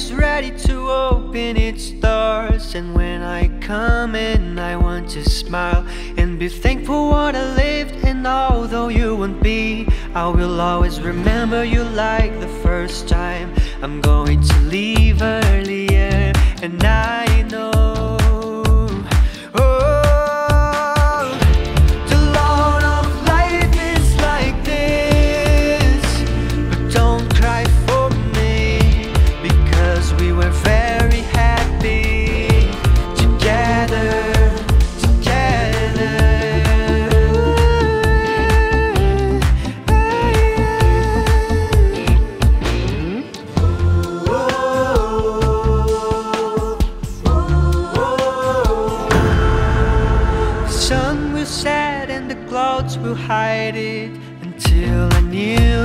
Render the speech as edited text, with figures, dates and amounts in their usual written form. it's ready to open its doors. And when I come in, I want to smile and be thankful what I lived. And although you won't be, I will always remember you like the first time. I'm going to leave earlier, and I know the sun will set and the clouds will hide it until I knew